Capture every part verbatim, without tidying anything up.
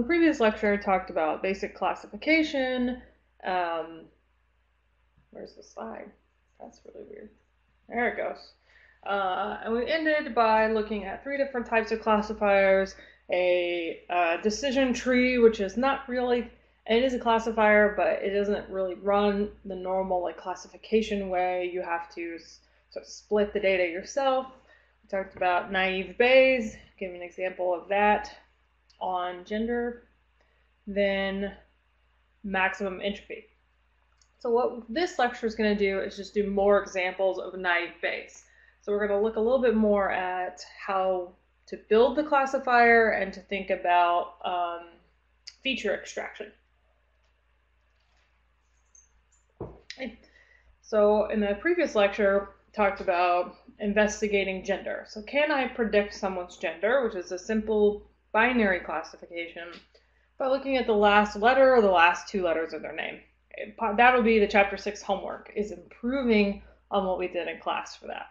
the previous lecture talked about basic classification. Um, where's the slide? That's really weird. There it goes. Uh, and we ended by looking at three different types of classifiers, a uh, decision tree, which is not really, it is a classifier, but it doesn't really run the normal like classification way. You have to sort of split the data yourself. We talked about naive Bayes, give an example of that on gender. Then maximum entropy. So what this lecture is going to do is just do more examples of naive Bayes. So we're going to look a little bit more at how to build the classifier and to think about um, feature extraction. So in the previous lecture, talked about investigating gender. So can I predict someone's gender, which is a simple binary classification, by looking at the last letter or the last two letters of their name. That'll be the chapter six homework, is improving on what we did in class for that.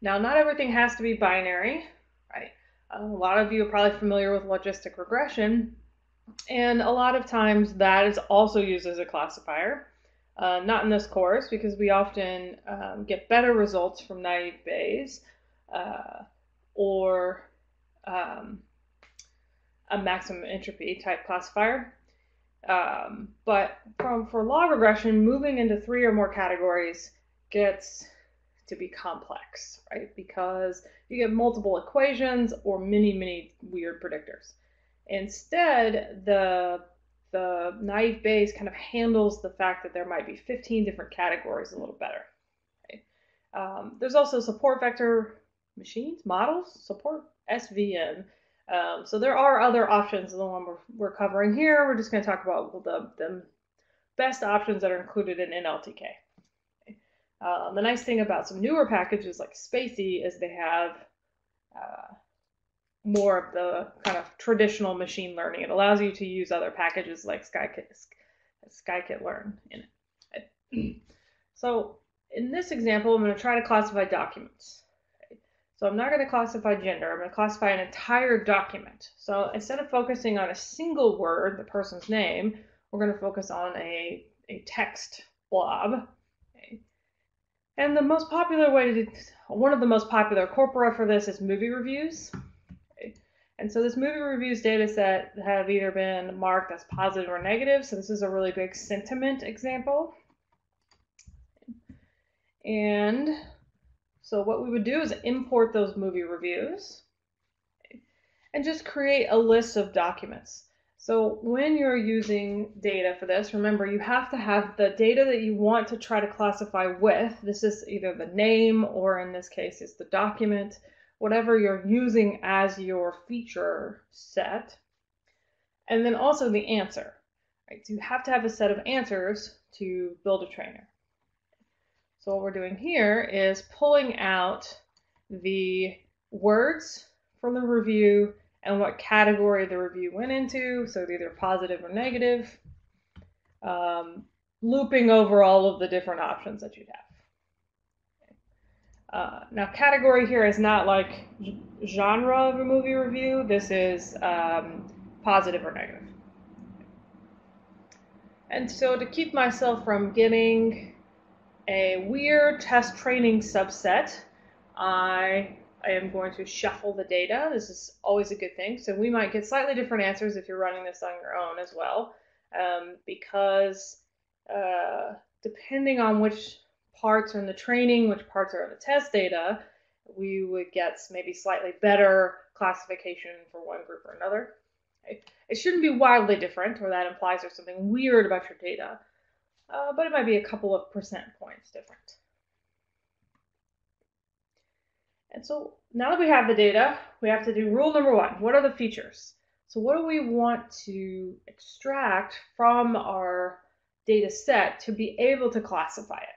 Now, not everything has to be binary, right? A lot of you are probably familiar with logistic regression, and a lot of times that is also used as a classifier. Uh, not in this course, because we often um, get better results from naive Bayes uh, or um, a maximum entropy type classifier. Um, but from, for log regression, moving into three or more categories gets to be complex, right? Because you get multiple equations or many, many weird predictors. Instead, the the naive Bayes kind of handles the fact that there might be fifteen different categories a little better. Right? Um, there's also support vector machines, models, support, S V M. Um, so there are other options than the one we're, we're covering here. We're just going to talk about the, the best options that are included in N L T K. Okay. Um, the nice thing about some newer packages like spaCy is they have uh, more of the kind of traditional machine learning. It allows you to use other packages like scikit-learn in it. So in this example, I'm going to try to classify documents. So I'm not going to classify gender. I'm going to classify an entire document. So instead of focusing on a single word, the person's name, we're going to focus on a, a text blob. Okay. And the most popular way to, one of the most popular corpora for this is movie reviews. Okay. And so this movie reviews data set have either been marked as positive or negative. So this is a really big sentiment example. And so what we would do is import those movie reviews and just create a list of documents. So when you're using data for this, remember you have to have the data that you want to try to classify with. This is either the name or in this case it's the document, whatever you're using as your feature set. And then also the answer. Right? So you have to have a set of answers to build a trainer. So what we're doing here is pulling out the words from the review and what category the review went into, so either positive or negative, um, looping over all of the different options that you'd have. Uh, now, category here is not like genre of a movie review. This is um, positive or negative. And so to keep myself from getting a weird test training subset, I, I am going to shuffle the data. This is always a good thing. So we might get slightly different answers if you're running this on your own as well, um, because uh, depending on which parts are in the training, which parts are in the test data, we would get maybe slightly better classification for one group or another. It, it shouldn't be wildly different, or that implies there's something weird about your data. Uh, but it might be a couple of percent points different. And so now that we have the data, we have to do rule number one. What are the features? So what do we want to extract from our data set to be able to classify it?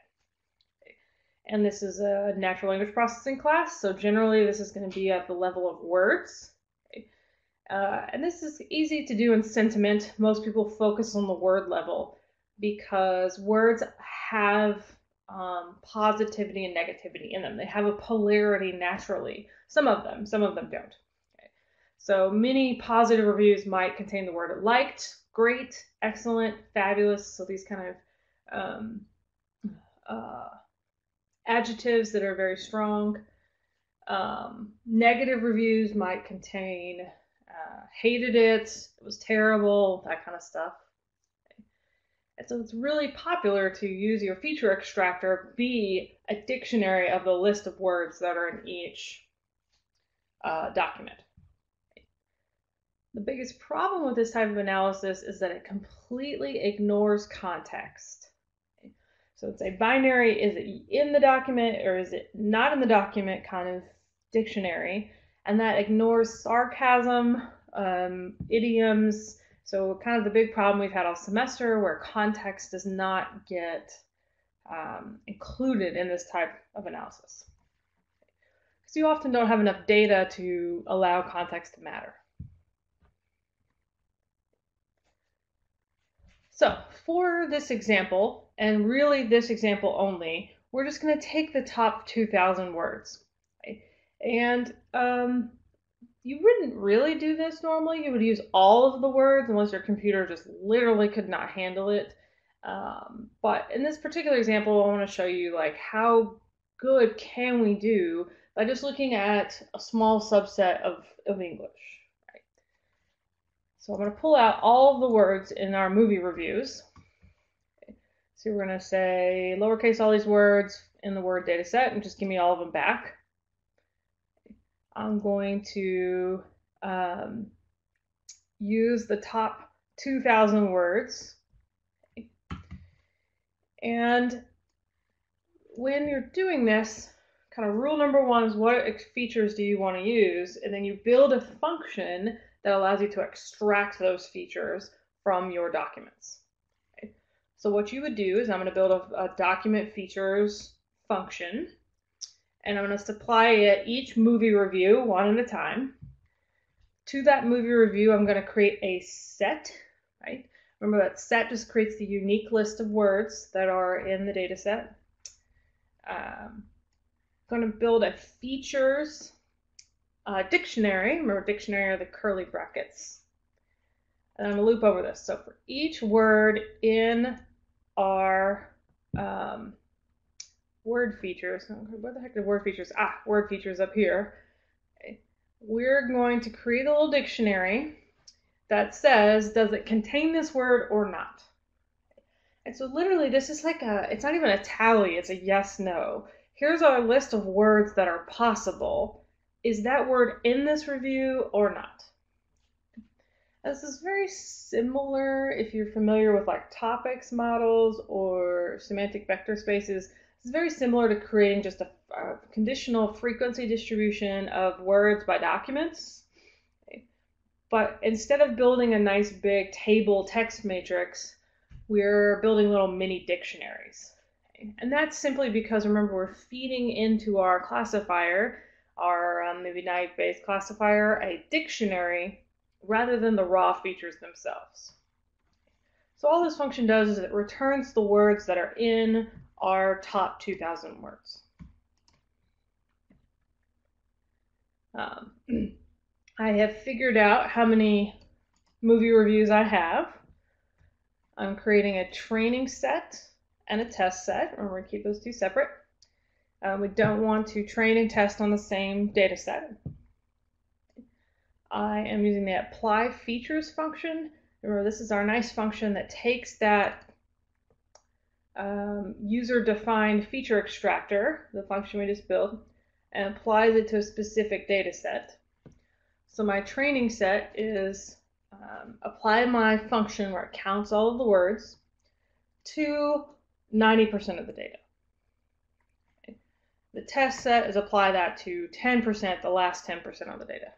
And this is a natural language processing class. So generally, this is going to be at the level of words. Uh, and this is easy to do in sentiment. Most people focus on the word level, because words have um, positivity and negativity in them. They have a polarity naturally. Some of them, some of them don't. Okay. So many positive reviews might contain the word liked, great, excellent, fabulous. So these kind of um, uh, adjectives that are very strong. Um, negative reviews might contain uh, hated it, it was terrible, that kind of stuff. And so it's really popular to use your feature extractor be a dictionary of the list of words that are in each uh, document. The biggest problem with this type of analysis is that it completely ignores context. So it's a binary, is it in the document or is it not in the document kind of dictionary, and that ignores sarcasm, um, idioms. So kind of the big problem we've had all semester where context does not get um, included in this type of analysis. Because you often don't have enough data to allow context to matter. So for this example, and really this example only, we're just going to take the top two thousand words. Right? And um, you wouldn't really do this normally. You would use all of the words unless your computer just literally could not handle it. Um, but in this particular example, I want to show you like how good can we do by just looking at a small subset of, of English. Right? So I'm going to pull out all of the words in our movie reviews. Okay. So we're going to say lowercase all these words in the word data set and just give me all of them back. I'm going to um, use the top two thousand words. And when you're doing this, kind of rule number one is what features do you want to use? And then you build a function that allows you to extract those features from your documents. Okay. So what you would do is I'm going to build a, a document features function. And I'm going to supply it each movie review one at a time. To that movie review, I'm going to create a set, right? Remember that set just creates the unique list of words that are in the data set. Um, I'm going to build a features uh, dictionary. Remember, dictionary are the curly brackets. And I'm going to loop over this. So for each word in our um, word features, what the heck are word features? Ah, word features up here. Okay. We're going to create a little dictionary that says, does it contain this word or not? And so literally this is like a, it's not even a tally, it's a yes, no. Here's our list of words that are possible. Is that word in this review or not? This is very similar if you're familiar with like topics models or semantic vector spaces. It's very similar to creating just a, a conditional frequency distribution of words by documents. Okay. But instead of building a nice big table text matrix, we're building little mini dictionaries. Okay. And that's simply because, remember, we're feeding into our classifier, our um, maybe Naive Bayes classifier, a dictionary rather than the raw features themselves. So all this function does is it returns the words that are in our top two thousand words. Um, I have figured out how many movie reviews I have. I'm creating a training set and a test set, and we're gonna keep those two separate. Uh, we don't want to train and test on the same data set. I am using the apply features function. Remember, this is our nice function that takes that Um, user-defined feature extractor, the function we just built, and applies it to a specific data set. So my training set is um, apply my function where it counts all of the words to ninety percent of the data. Okay. The test set is apply that to ten percent, the last ten percent of the data.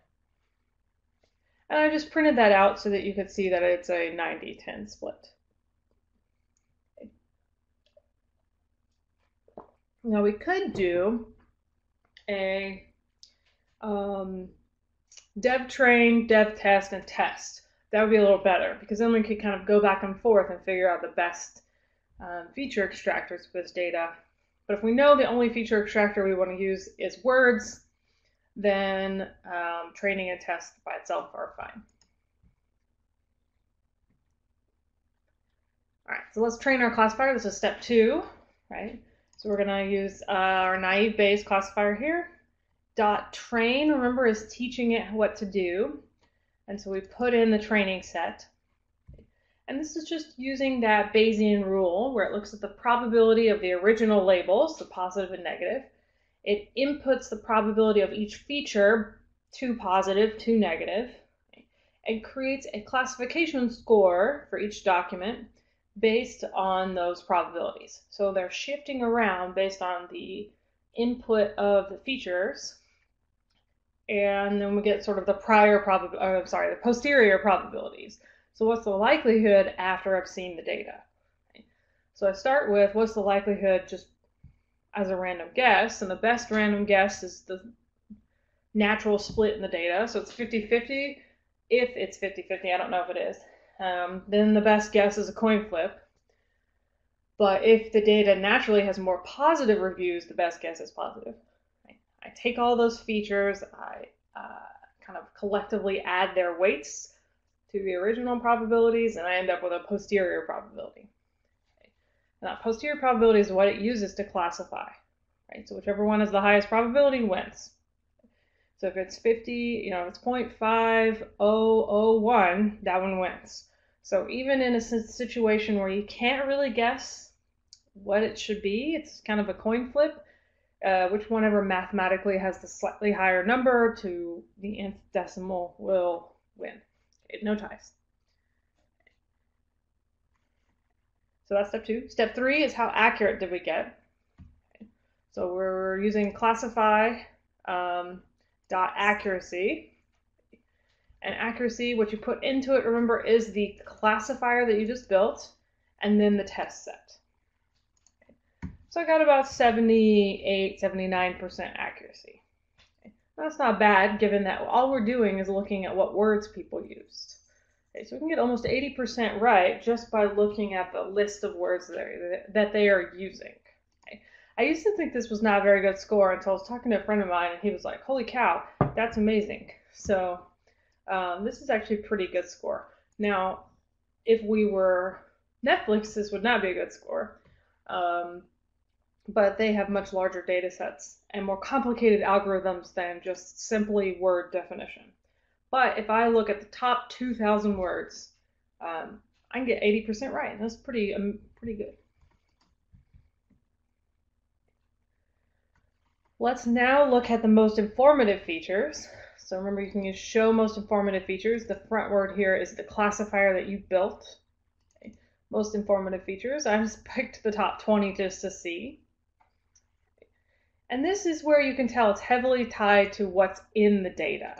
And I just printed that out so that you could see that it's a ninety ten split. Now we could do a um, dev train, dev test, and test. That would be a little better because then we could kind of go back and forth and figure out the best um, feature extractors for this data. But if we know the only feature extractor we want to use is words, then um, training and test by itself are fine. All right, so let's train our classifier. This is step two, right? So we're going to use uh, our Naive Bayes classifier here. Dot train, remember, is teaching it what to do. And so we put in the training set. And this is just using that Bayesian rule where it looks at the probability of the original labels, the positive and negative. It inputs the probability of each feature, two positive, two negative, and creates a classification score for each document based on those probabilities. So they're shifting around based on the input of the features, and then we get sort of the prior probab- oh, sorry, the posterior probabilities. So what's the likelihood after I've seen the data? So I start with what's the likelihood just as a random guess, and the best random guess is the natural split in the data. So it's fifty fifty. If it's fifty fifty, I don't know if it is. Um, then the best guess is a coin flip. But if the data naturally has more positive reviews, the best guess is positive. I take all those features, I uh, kind of collectively add their weights to the original probabilities, and I end up with a posterior probability. And that posterior probability is what it uses to classify, right? So whichever one has the highest probability wins. So if it's fifty, you know, if it's zero point five zero zero one, that one wins. So even in a situation where you can't really guess what it should be, it's kind of a coin flip, uh, which one ever mathematically has the slightly higher number to the nth decimal will win. It, no ties. So that's step two. Step three is how accurate did we get? Okay. So we're using classify um, dot accuracy. And accuracy, what you put into it, remember, is the classifier that you just built, and then the test set. Okay. So I got about seventy-eight, seventy-nine percent accuracy. Okay. That's not bad, given that all we're doing is looking at what words people used. Okay, so we can get almost eighty percent right just by looking at the list of words that, are, that they are using. Okay. I used to think this was not a very good score until I was talking to a friend of mine, and he was like, holy cow, that's amazing. So um, this is actually a pretty good score. Now, if we were Netflix, this would not be a good score, um, but they have much larger data sets and more complicated algorithms than just simply word definition. But if I look at the top two thousand words, um, I can get eighty percent right. That's pretty, um, pretty good. Let's now look at the most informative features. So remember, you can use show most informative features. The front word here is the classifier that you built. Okay. Most informative features. I just picked the top twenty just to see. And this is where you can tell it's heavily tied to what's in the data.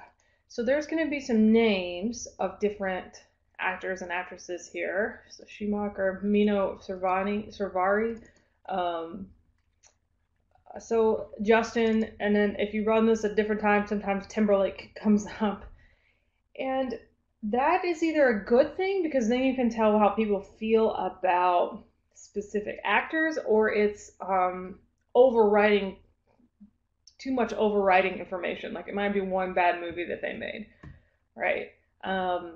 So there's going to be some names of different actors and actresses here. So Schumacher, Mino, Servani, Servari. Um, so Justin, and then if you run this at different times, sometimes Timberlake comes up. And that is either a good thing, because then you can tell how people feel about specific actors, or it's um, overriding too much overriding information. Like, it might be one bad movie that they made, right? Um,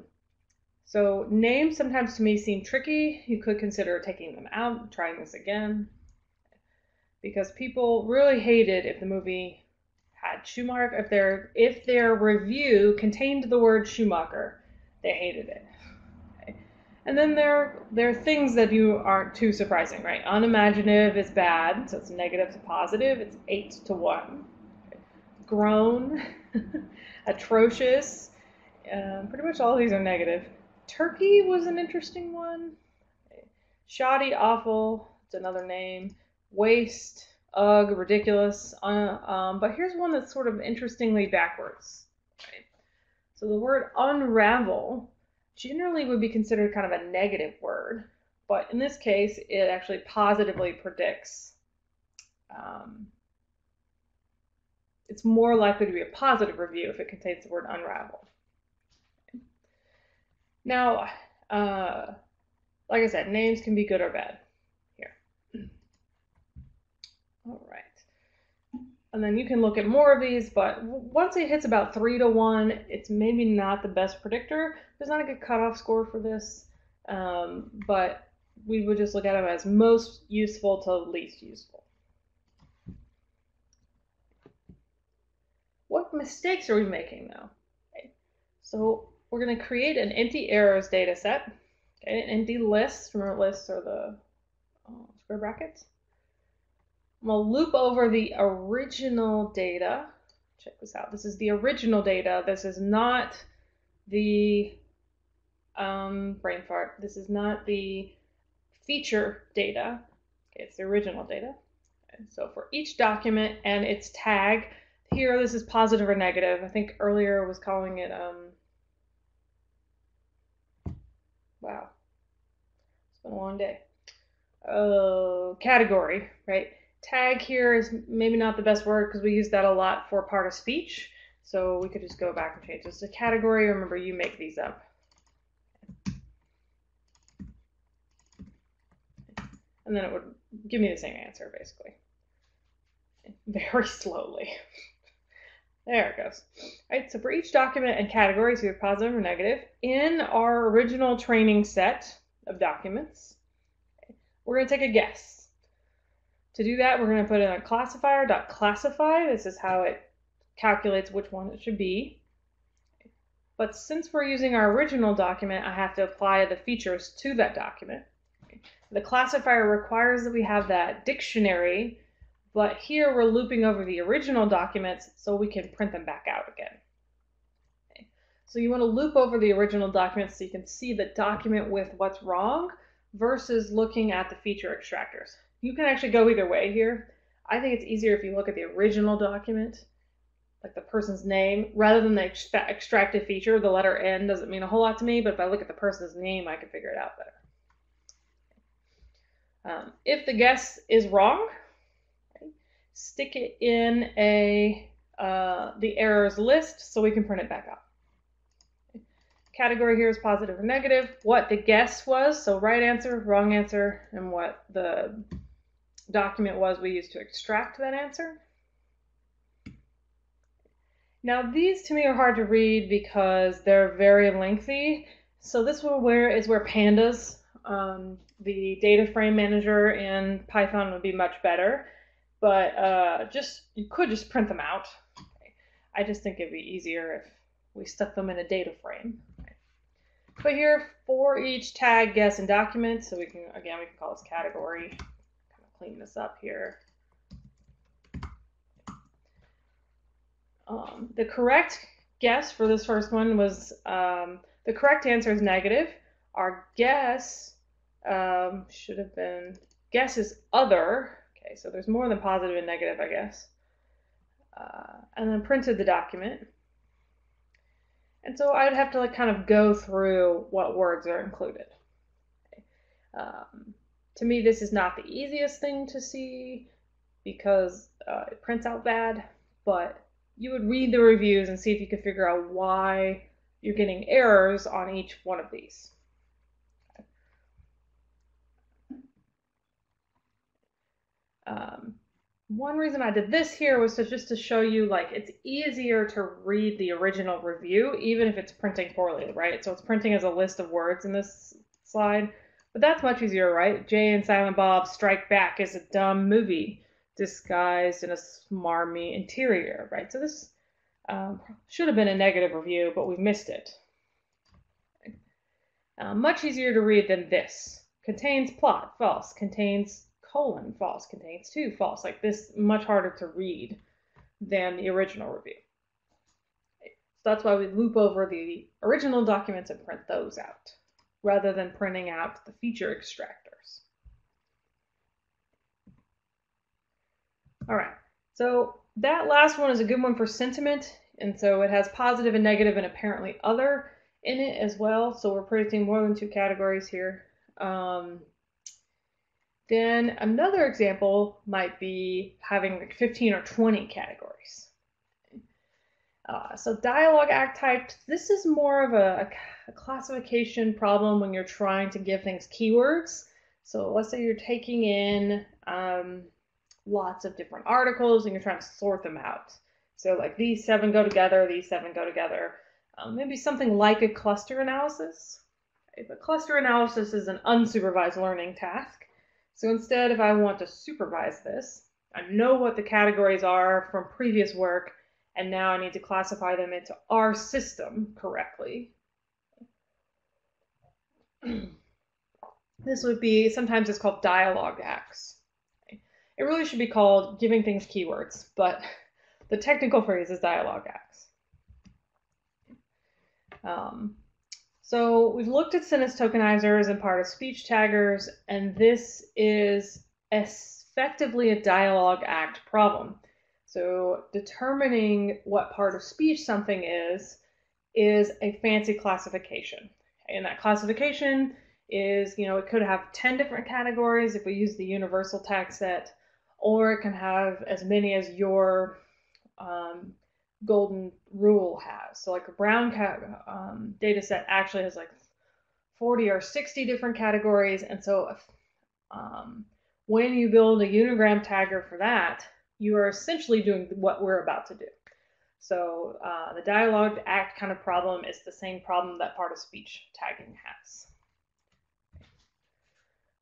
so names sometimes to me seem tricky. You could consider taking them out, trying this again, because people really hated if the movie had Schumacher, if their, if their review contained the word Schumacher, they hated it. Okay. And then there, there are things that you aren't too surprising, right? Unimaginative is bad, so it's negative to positive, it's eight to one. Grown, atrocious, um, pretty much all of these are negative. Turkey was an interesting one. Shoddy, awful, it's another name. Waste, ugh, ridiculous. Uh, um, but here's one that's sort of interestingly backwards. Right? So the word unravel generally would be considered kind of a negative word, but in this case, it actually positively predicts um, it's more likely to be a positive review if it contains the word unravel. Okay. Now, uh, like I said, names can be good or bad here. All right. And then you can look at more of these, but once it hits about three to one, it's maybe not the best predictor. There's not a good cutoff score for this, um, but we would just look at them as most useful to least useful. What mistakes are we making though? Okay. So we're going to create an empty errors data set, okay, an empty list. Remember, lists are the oh, square brackets. I'm going to loop over the original data. Check this out. This is the original data. This is not the um, brain fart. This is not the feature data. Okay, it's the original data. And so for each document and its tag, here this is positive or negative. I think earlier I was calling it, um, wow, it's been a long day. Uh, category, right? Tag here is maybe not the best word because we use that a lot for part of speech. So we could just go back and change this to category. Remember, you make these up. And then it would give me the same answer, basically. Very slowly. There it goes. All right, so for each document and category, so either positive or negative, in our original training set of documents, we're going to take a guess. To do that, we're going to put in a classifier.classify. This is how it calculates which one it should be. But since we're using our original document, I have to apply the features to that document. The classifier requires that we have that dictionary, but here we're looping over the original documents so we can print them back out again. Okay. So you want to loop over the original documents so you can see the document with what's wrong versus looking at the feature extractors. You can actually go either way here. I think it's easier if you look at the original document, like the person's name, rather than the ext extracted feature. The letter N doesn't mean a whole lot to me, but if I look at the person's name, I can figure it out better. Um, if the guess is wrong, okay, stick it in a uh, the errors list so we can print it back up. Okay. Category here is positive or negative. What the guess was, so right answer, wrong answer, and what the document was we used to extract that answer. Now these to me are hard to read because they're very lengthy. So this one where is where pandas, um, the data frame manager in Python would be much better, but uh, just you could just print them out. Okay. I just think it'd be easier if we stuck them in a data frame. Okay. But here for each tag, guess, and document, so we can again we can call this category. Clean this up here. Um, the correct guess for this first one was um, the correct answer is negative. Our guess um, should have been guess is other. Okay, so there's more than positive and negative, I guess. Uh, and then printed the document. And so I'd have to like kind of go through what words are included. Okay. Um, To me, this is not the easiest thing to see because uh, it prints out bad, but you would read the reviews and see if you could figure out why you're getting errors on each one of these. Um, one reason I did this here was to just to show you like it's easier to read the original review, even if it's printing poorly, right? So it's printing as a list of words in this slide. But that's much easier, right? Jay and Silent Bob Strike Back is a dumb movie disguised in a smarmy interior, right? So this um, should have been a negative review, but we missed it. Uh, much easier to read than this. Contains plot, false. Contains colon, false. Contains two, false. Like this, much harder to read than the original review. So that's why we loop over the original documents and print those out, rather than printing out the feature extractors. All right, so that last one is a good one for sentiment. And so it has positive and negative and apparently other in it as well. So we're predicting more than two categories here. Um, then another example might be having like fifteen or twenty categories. Uh, so dialogue act type, this is more of a, a classification problem when you're trying to give things keywords. So let's say you're taking in um, lots of different articles and you're trying to sort them out. So like these seven go together, these seven go together. Um, maybe something like a cluster analysis. If a cluster analysis is an unsupervised learning task. So instead, if I want to supervise this, I know what the categories are from previous work, and now I need to classify them into our system correctly. This would be, sometimes it's called dialogue hacks. It really should be called giving things keywords, but the technical phrase is dialogue hacks. Um, so we've looked at sentence tokenizers and part of speech taggers, and this is effectively a dialogue act problem. So determining what part of speech something is, is a fancy classification. And that classification is, you know, it could have ten different categories if we use the universal tag set, or it can have as many as your um, golden rule has. So like a brown cat um, data set actually has like forty or sixty different categories. And so if, um, when you build a unigram tagger for that, you are essentially doing what we're about to do. So uh, the dialogue act kind of problem is the same problem that part of speech tagging has.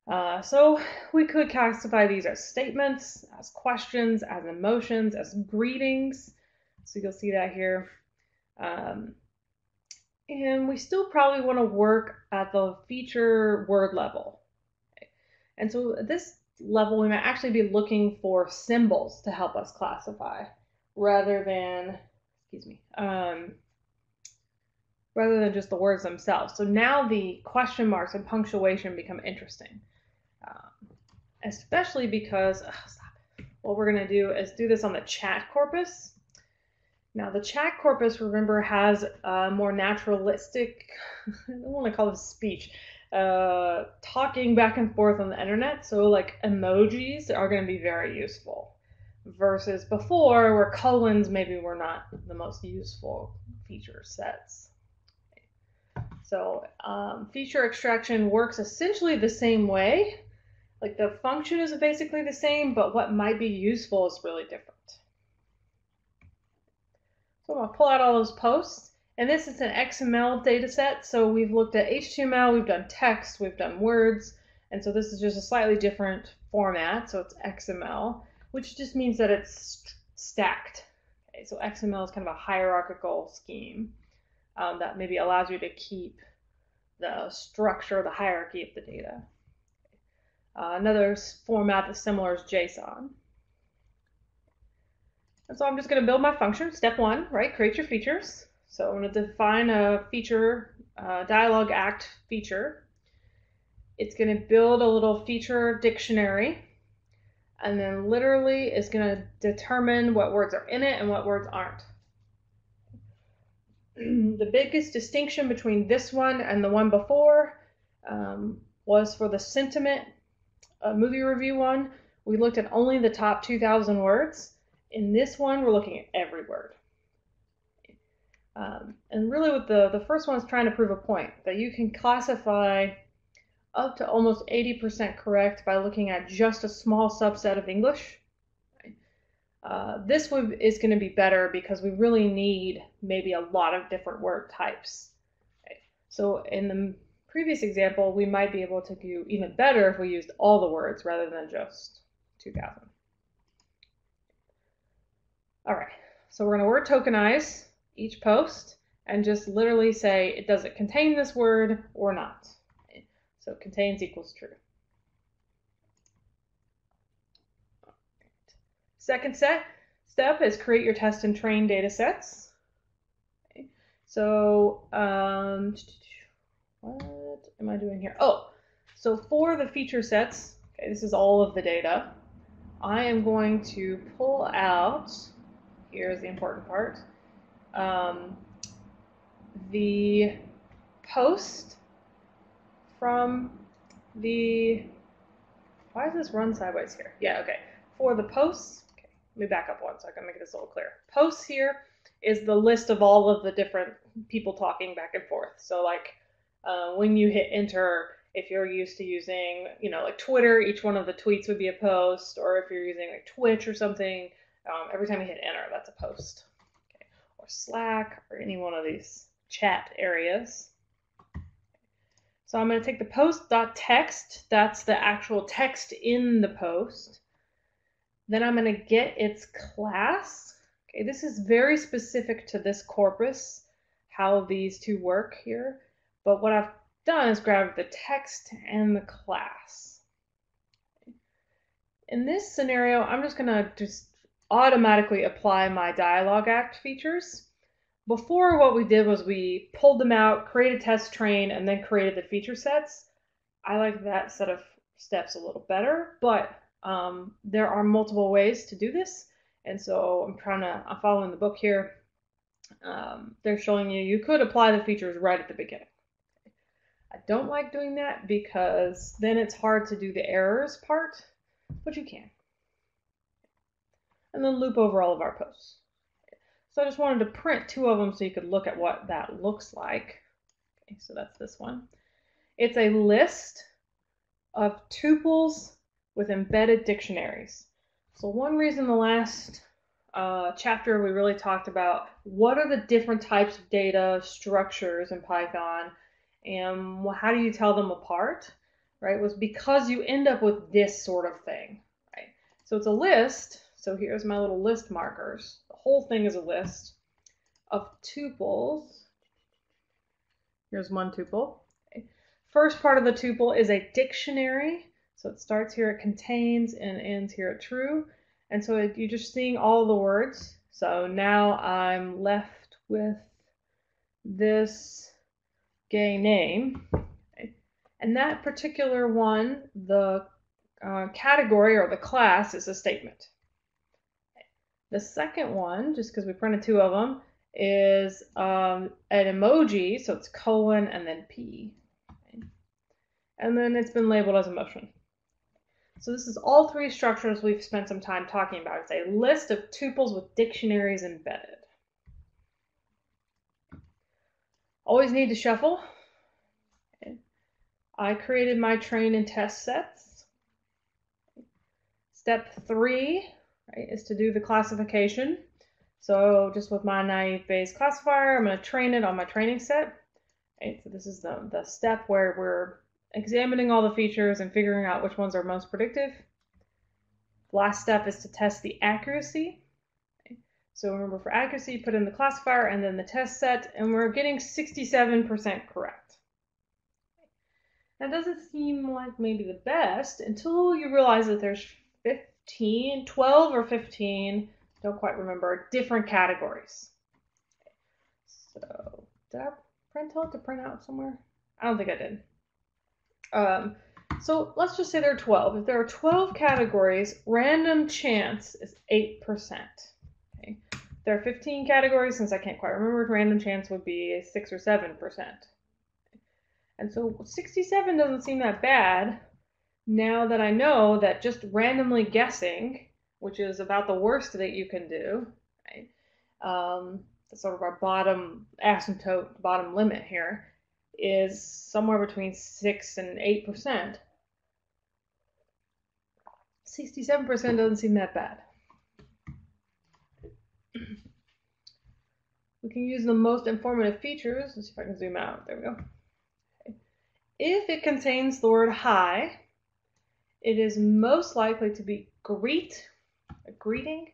Uh, so we could classify these as statements, as questions, as emotions, as greetings. So you'll see that here. Um, and we still probably want to work at the feature word level. Okay. And so at this level, we might actually be looking for symbols to help us classify rather than excuse me, um, rather than just the words themselves. So now the question marks and punctuation become interesting, um, especially because oh, stop it. What we're going to do is do this on the chat corpus. Now the chat corpus, remember, has a more naturalistic, I don't want to call it speech, uh, talking back and forth on the internet. So like emojis are going to be very useful. Versus before, where colons maybe were not the most useful feature sets. So um, feature extraction works essentially the same way. Like the function is basically the same, but what might be useful is really different. So I'm going to pull out all those posts. And this is an X M L data set. So we've looked at H T M L, we've done text, we've done words. And so this is just a slightly different format. So it's X M L. Which just means that it's stacked. Okay, so X M L is kind of a hierarchical scheme um, that maybe allows you to keep the structure, the hierarchy of the data. Uh, another format that's similar is JSON. And so I'm just going to build my function. Step one, right? Create your features. So I'm going to define a feature, uh, dialogue act feature. It's going to build a little feature dictionary. And then literally is going to determine what words are in it and what words aren't. The biggest distinction between this one and the one before um, was for the sentiment uh, movie review one. We looked at only the top two thousand words. In this one, we're looking at every word. Um, and really with the, the first one is trying to prove a point that you can classify up to almost eighty percent correct by looking at just a small subset of English. Uh, this one is going to be better because we really need maybe a lot of different word types. So in the previous example, we might be able to do even better if we used all the words rather than just two thousand. All right, so we're going to word tokenize each post and just literally say, it does it contain this word or not? So contains equals true. Second set step is create your test and train data sets. Okay. So um, what am I doing here? Oh, so for the feature sets, okay, this is all of the data. I am going to pull out, here's the important part, um, the post from the, why does this run sideways here? Yeah, okay. For the posts, okay, let me back up one so I can make this a little clearer. Posts here is the list of all of the different people talking back and forth. So like uh, when you hit enter, if you're used to using, you know, like Twitter, each one of the tweets would be a post, or if you're using like Twitch or something, um, every time you hit enter, that's a post. Okay. Or Slack, or any one of these chat areas. So I'm going to take the post.text, that's the actual text in the post. Then I'm going to get its class. Okay, this is very specific to this corpus, how these two work here. But what I've done is grab the text and the class. In this scenario, I'm just going to just automatically apply my dialog act features. Before, what we did was we pulled them out, created test train, and then created the feature sets. I like that set of steps a little better, but um, there are multiple ways to do this. And so I'm trying to, I'm following the book here. Um, they're showing you, you could apply the features right at the beginning. I don't like doing that because then it's hard to do the errors part, but you can. And then loop over all of our posts. So I just wanted to print two of them so you could look at what that looks like. Okay, so that's this one. It's a list of tuples with embedded dictionaries. So one reason the last uh, chapter we really talked about what are the different types of data structures in Python and how do you tell them apart, right, was because you end up with this sort of thing, right? So it's a list. So here's my little list markers. The whole thing is a list of tuples. Here's one tuple. Okay. First part of the tuple is a dictionary. So it starts here at contains and ends here at true. And so it, you're just seeing all the words. So now I'm left with this gay name. Okay. And that particular one, the uh, category or the class is a statement. The second one, just because we printed two of them, is um, an emoji, so it's colon and then P. Okay. And then it's been labeled as emotion. So this is all three structures we've spent some time talking about. It's a list of tuples with dictionaries embedded. Always need to shuffle. Okay. I created my train and test sets. Step three. Right, is to do the classification. So just with my Naive Bayes classifier, I'm going to train it on my training set. Right, so this is the, the step where we're examining all the features and figuring out which ones are most predictive. The last step is to test the accuracy. Right, so remember for accuracy, put in the classifier and then the test set, and we're getting sixty-seven percent correct. That doesn't seem like maybe the best until you realize that there's fifty twelve or fifteen, don't quite remember, different categories. So did I print out to print out somewhere? I don't think I did. Um, so let's just say there are twelve. If there are twelve categories, random chance is eight percent. Okay. There are fifteen categories, since I can't quite remember, random chance would be six or seven percent. And so sixty-seven doesn't seem that bad. Now that I know that just randomly guessing, which is about the worst that you can do, right? Um, that's sort of our bottom asymptote, bottom limit here, is somewhere between six and eight percent. sixty-seven percent doesn't seem that bad. We can use the most informative features. Let's see if I can zoom out. There we go. Okay. If it contains the word hi, it is most likely to be greet, a greeting,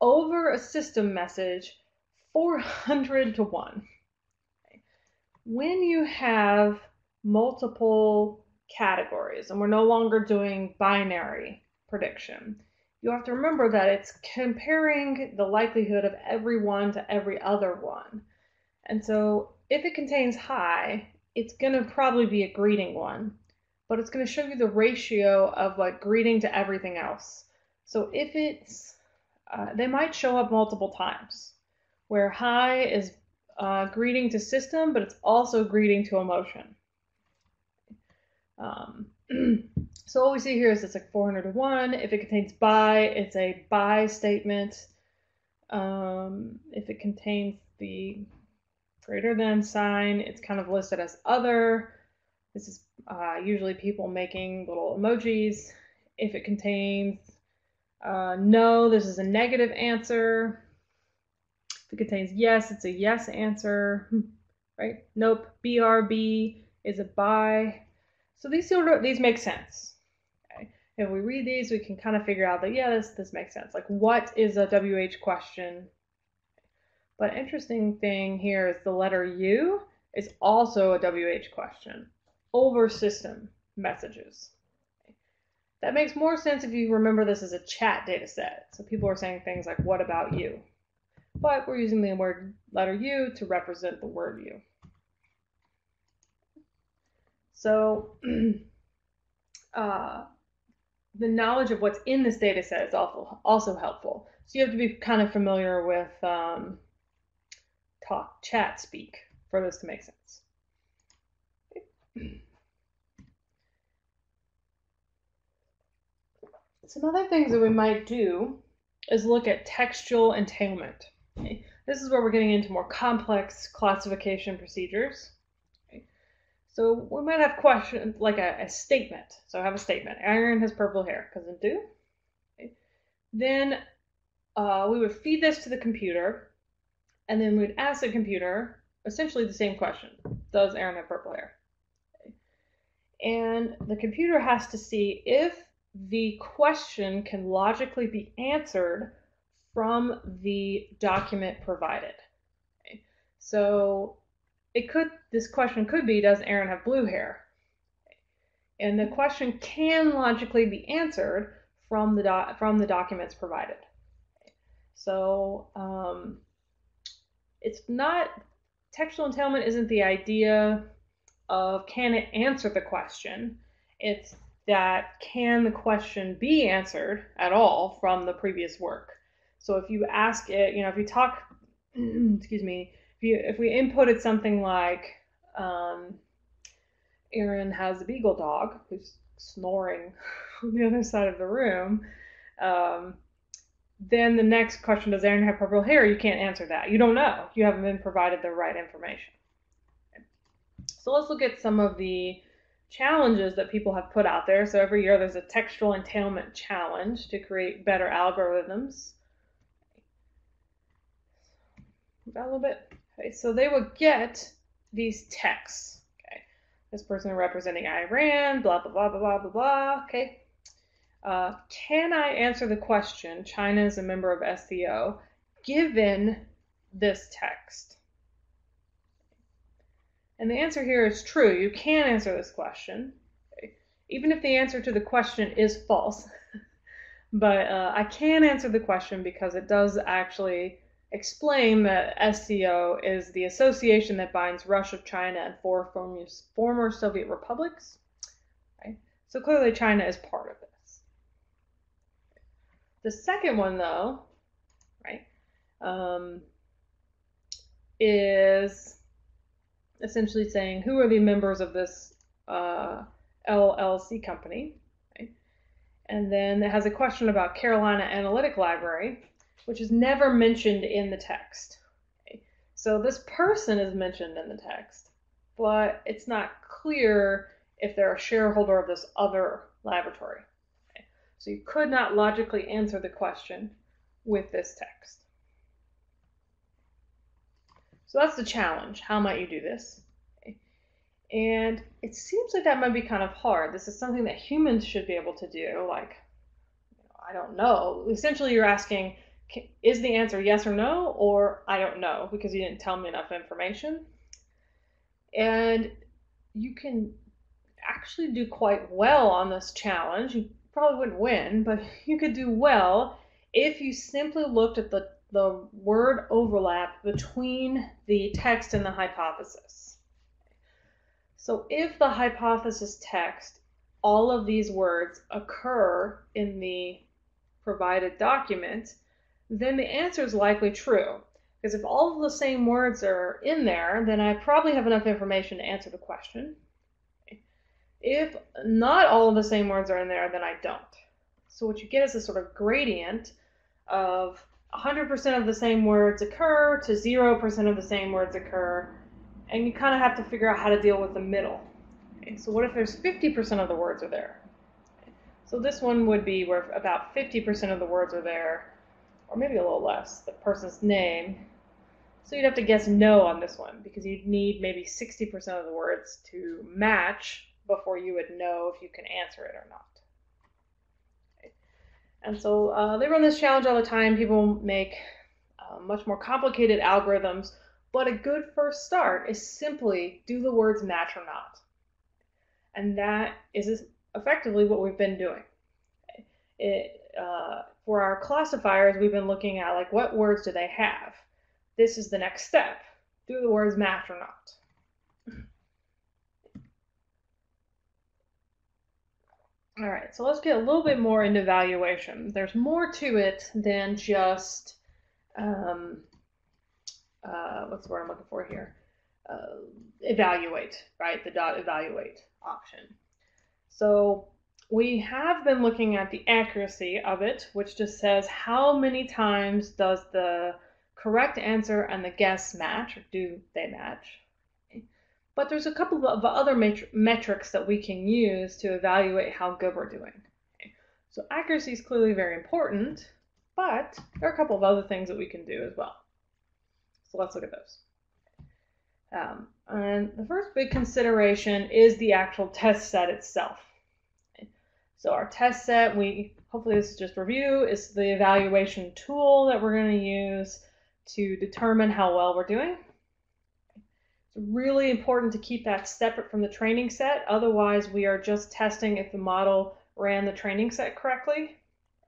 over a system message, four hundred to one. Okay. When you have multiple categories, and we're no longer doing binary prediction, you have to remember that it's comparing the likelihood of every one to every other one. And so if it contains hi, it's going to probably be a greeting one, but it's going to show you the ratio of like greeting to everything else. So if it's, uh, they might show up multiple times where hi is uh, greeting to system, but it's also greeting to emotion. Um, so what we see here is it's like four hundred to one. If it contains by, it's a by statement. Um, if it contains the greater than sign, it's kind of listed as other. This is uh, usually people making little emojis. If it contains uh, no, this is a negative answer. If it contains yes, it's a yes answer, right? Nope, B R B is a bye. So these sort of, these make sense. Okay? If we read these, we can kind of figure out that, yeah, this, this makes sense. Like, what is a W H question? But interesting thing here is the letter U is also a W H question over system messages. That makes more sense if you remember this as a chat data set. So people are saying things like, what about you? But we're using the word letter U to represent the word you. So uh, the knowledge of what's in this data set is also, also helpful. So you have to be kind of familiar with um, talk chat speak for this to make sense. Okay. Some other things that we might do is look at textual entailment. Okay. This is where we're getting into more complex classification procedures. Okay. So we might have questions like a, a statement. So I have a statement. Aaron has purple hair because it do. Okay. Then uh, we would feed this to the computer, and then we'd ask the computer essentially the same question. Does Aaron have purple hair? Okay. And the computer has to see if the question can logically be answered from the document provided. Okay. So it could, this question could be, does Aaron have blue hair? Okay. And the question can logically be answered from the doc, from the documents provided. Okay. So um, it's not, textual entailment isn't the idea of can it answer the question. It's that can the question be answered at all from the previous work. So if you ask it, you know, if you talk, excuse me, if, you, if we inputted something like um, Aaron has a beagle dog who's snoring on the other side of the room, um, then the next question, does Aaron have purple hair? You can't answer that. You don't know. You haven't been provided the right information. Okay. So let's look at some of the challenges that people have put out there. So every year there's a textual entailment challenge to create better algorithms. Got a little bit. Okay, so they will get these texts. Okay, this person representing Iran, blah blah blah blah blah blah. Okay, uh, can I answer the question? China is a member of S C O, given this text. And the answer here is true. You can answer this question, okay, even if the answer to the question is false. But uh, I can answer the question because it does actually explain that S C O is the association that binds Russia, China, and four former Soviet republics. Okay. So clearly China is part of this. The second one, though, right, um, is essentially saying, who are the members of this uh, L L C company? Okay. And then it has a question about Carolina Analytic Library, which is never mentioned in the text. Okay. So this person is mentioned in the text, but it's not clear if they're a shareholder of this other laboratory. Okay. So you could not logically answer the question with this text. So that's the challenge. How might you do this? Okay. And it seems like that might be kind of hard. This is something that humans should be able to do. Like, you know, I don't know. Essentially, you're asking, is the answer yes or no? Or I don't know because you didn't tell me enough information. And you can actually do quite well on this challenge. You probably wouldn't win, but you could do well if you simply looked at the the word overlap between the text and the hypothesis. So if the hypothesis text, all of these words occur in the provided document, then the answer is likely true. Because if all of the same words are in there, then I probably have enough information to answer the question. If not all of the same words are in there, then I don't. So what you get is a sort of gradient of one hundred percent of the same words occur to zero percent of the same words occur, and you kind of have to figure out how to deal with the middle. Okay, so what if there's fifty percent of the words are there? Okay, so this one would be where about fifty percent of the words are there, or maybe a little less, the person's name. So you'd have to guess no on this one, because you'd need maybe sixty percent of the words to match before you would know if you can answer it or not. Okay. And so uh, they run this challenge all the time. People make uh, much more complicated algorithms, but a good first start is simply, do the words match or not? And that is effectively what we've been doing. Okay. It, uh, for our classifiers, we've been looking at like, what words do they have? This is the next step. Do the words match or not? All right, so let's get a little bit more into valuation. There's more to it than just, um, uh, what's the word I'm looking for here? Uh, evaluate, right? The dot evaluate option. So we have been looking at the accuracy of it, which just says how many times does the correct answer and the guess match, or do they match? Okay. But there's a couple of other metrics that we can use to evaluate how good we're doing. Okay. So accuracy is clearly very important, but there are a couple of other things that we can do as well. So let's look at those. Um, and the first big consideration is the actual test set itself. Okay. So our test set, we hopefully this is just review, is the evaluation tool that we're going to use to determine how well we're doing. It's really important to keep that separate from the training set. Otherwise, we are just testing if the model ran the training set correctly,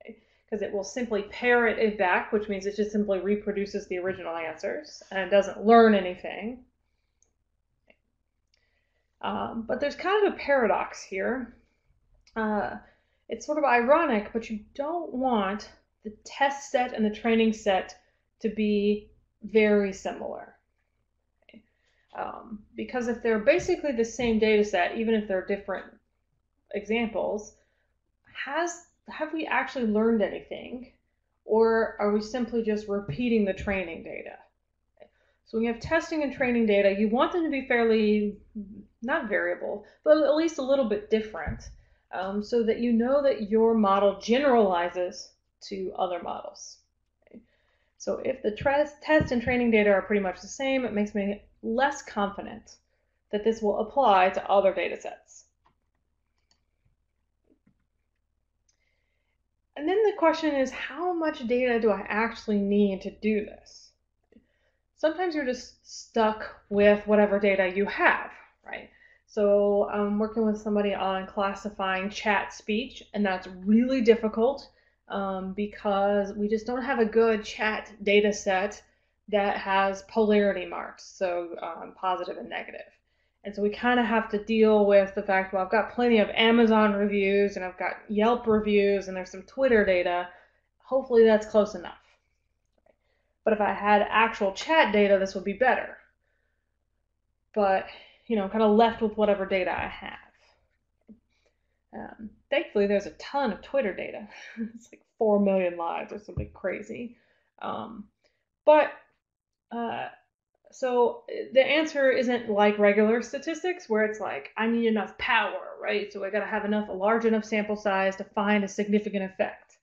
because it will simply parrot it back, which means it just simply reproduces the original answers and doesn't learn anything. Um, but there's kind of a paradox here. Uh, it's sort of ironic, but you don't want the test set and the training set to be very similar. Okay. Um, because if they're basically the same data set, even if they're different examples, has have we actually learned anything? Or are we simply just repeating the training data? Okay. So when you have testing and training data, you want them to be fairly, not variable, but at least a little bit different, um, so that you know that your model generalizes to other models. So if the test and training data are pretty much the same, it makes me less confident that this will apply to other data sets. And then the question is, how much data do I actually need to do this? Sometimes you're just stuck with whatever data you have, right? So I'm working with somebody on classifying chat speech, and that's really difficult. Um, because we just don't have a good chat data set that has polarity marks, so um, positive and negative. And so we kind of have to deal with the fact, well, I've got plenty of Amazon reviews, and I've got Yelp reviews, and there's some Twitter data. Hopefully that's close enough. But if I had actual chat data, this would be better. But, you know, I'm kind of left with whatever data I have. Um, thankfully, there's a ton of Twitter data. It's like four million lives or something crazy. Um, but uh, so the answer isn't like regular statistics where it's like, I need enough power, right? So I got to have enough, a large enough sample size to find a significant effect.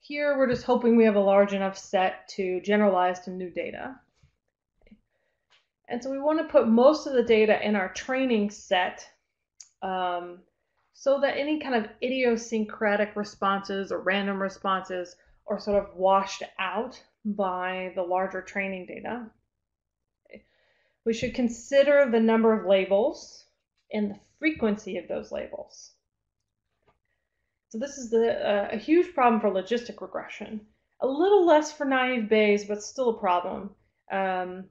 Here, we're just hoping we have a large enough set to generalize to new data. And so we want to put most of the data in our training set, um, so that any kind of idiosyncratic responses or random responses are sort of washed out by the larger training data. We should consider the number of labels and the frequency of those labels. So this is the, uh, a huge problem for logistic regression. A little less for naive Bayes, but still a problem. Um,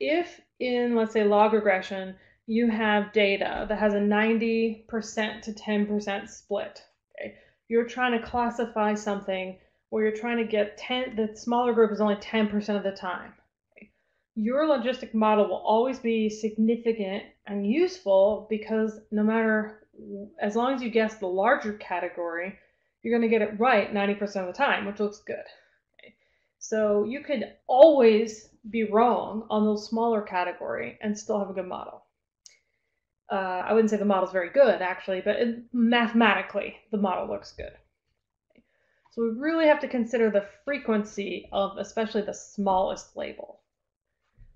if in, let's say, log regression, you have data that has a ninety percent to ten percent split. Okay? You're trying to classify something where you're trying to get ten, the smaller group is only ten percent of the time. Okay? Your logistic model will always be significant and useful because no matter, as long as you guess the larger category, you're going to get it right ninety percent of the time, which looks good. Okay? So you could always be wrong on the smaller category and still have a good model. uh, I wouldn't say the model's very good, actually, but it, mathematically, the model looks good. So we really have to consider the frequency of especially the smallest label.